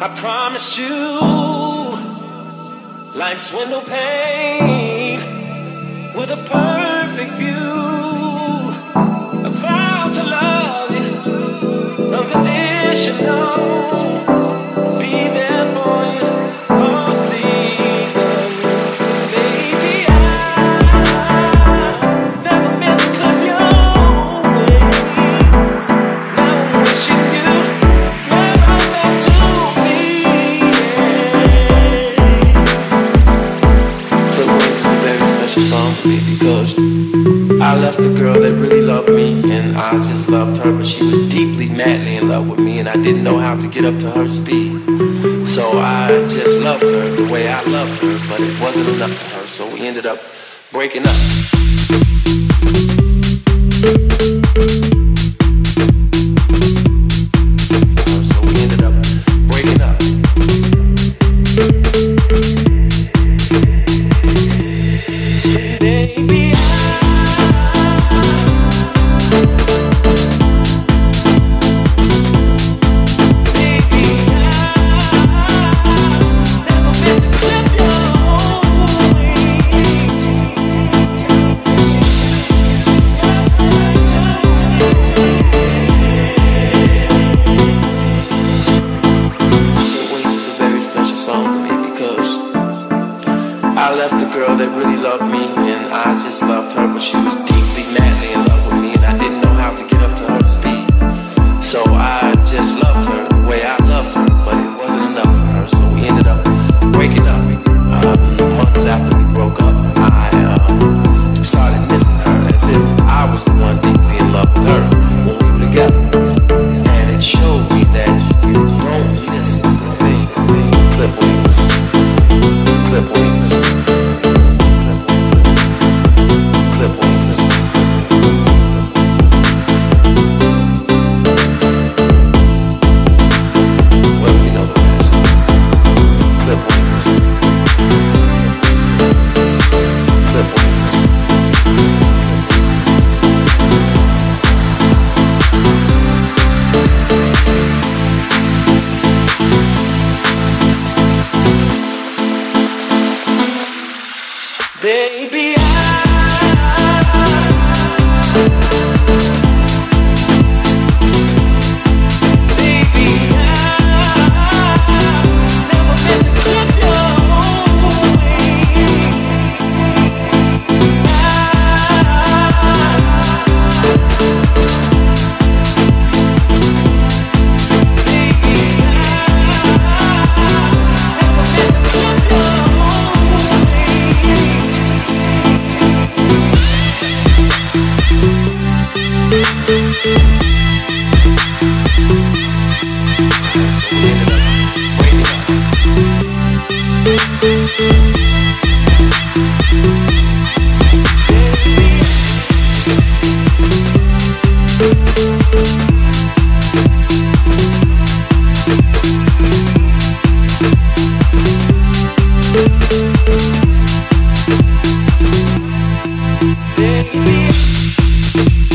I promised you life's window pane with a perfect view. I vowed to love you unconditional, be there for you all season. I left a girl that really loved me, and I just loved her, but she was deeply, madly in love with me, and I didn't know how to get up to her speed. So I just loved her the way I loved her, but it wasn't enough for her, so we ended up breaking up. Baby.